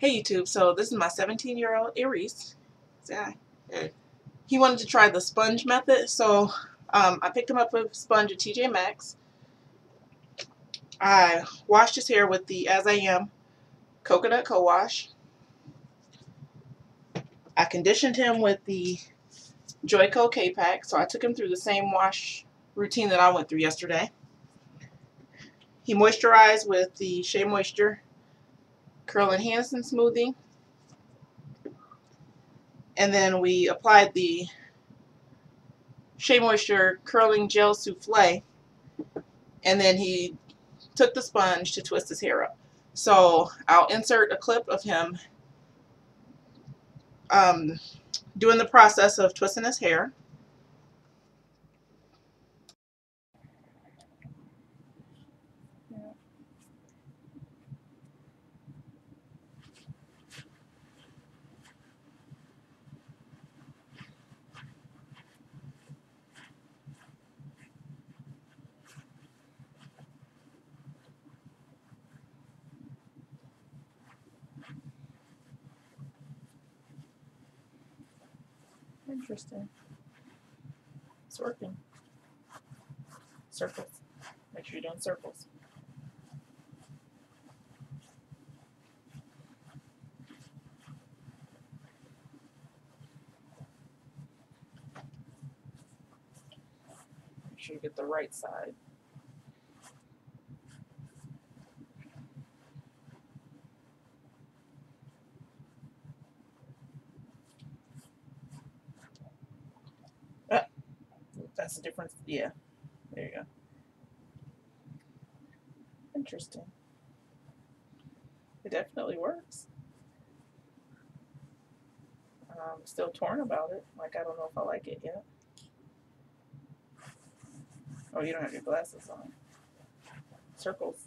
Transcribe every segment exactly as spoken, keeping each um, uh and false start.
Hey YouTube, so this is my seventeen year old Aries. He wanted to try the sponge method, so um, I picked him up with sponge at T J Maxx. I washed his hair with the As I Am Coconut Co Wash. I conditioned him with the Joico K-Pak, so I took him through the same wash routine that I went through yesterday. He moisturized with the Shea Moisture Curl Enhancing Smoothie, and then we applied the Shea Moisture Curling Gel Souffle, and then he took the sponge to twist his hair up. So I'll insert a clip of him um, doing the process of twisting his hair. Interesting. It's working. Circles. Make sure you're doing circles. Make sure you get the right side. That's the difference. Yeah. There you go. Interesting. It definitely works. I'm still torn about it. Like, I don't know if I like it yet. Oh, you don't have your glasses on. Circles.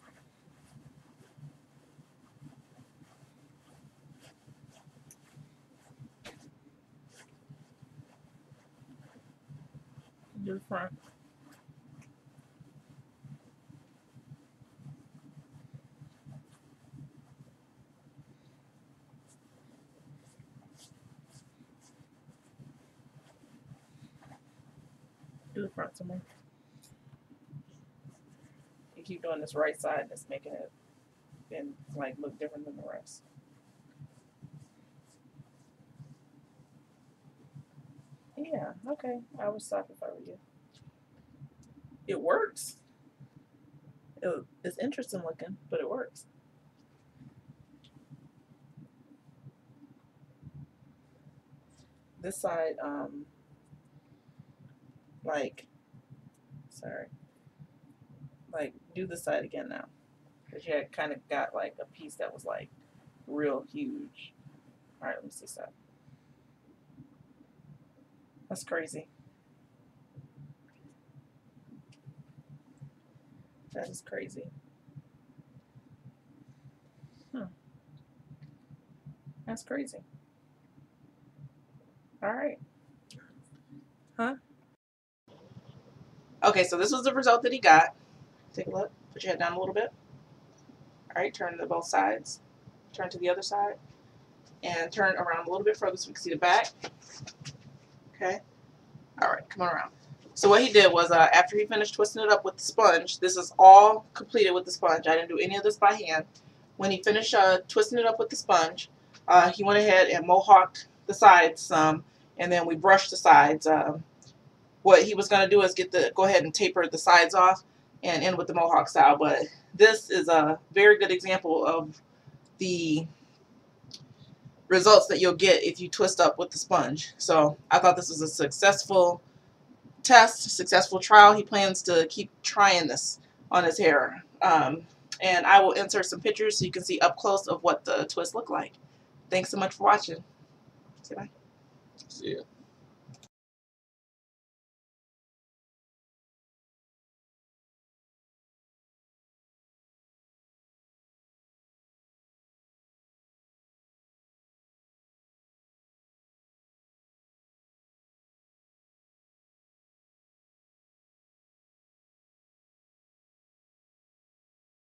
Do the front. Do the front some more. You keep doing this right side, that's making it then like look different than the rest. Yeah, okay. I would stop if I were you. It works. It, it's interesting looking, but it works. This side, um, like, sorry, like, do this side again now. Because you had kind of got like a piece that was like real huge. All right, let me see this side. That's crazy. That is crazy. Huh. That's crazy. All right. Huh? Okay, so this was the result that he got. Take a look. Put your head down a little bit. All right, turn to both sides. Turn to the other side. And turn around a little bit further so we can see the back. Okay. All right, come on around. So what he did was uh, after he finished twisting it up with the sponge, this is all completed with the sponge. I didn't do any of this by hand. When he finished uh, twisting it up with the sponge, uh, he went ahead and mohawked the sides some, um, and then we brushed the sides. Um, what he was going to do is get the go ahead and taper the sides off and end with the mohawk style. But this is a very good example of the results that you'll get if you twist up with the sponge. So I thought this was a successful test, successful trial. He plans to keep trying this on his hair. Um, and I will insert some pictures so you can see up close of what the twist looked like. Thanks so much for watching. Say bye. See ya.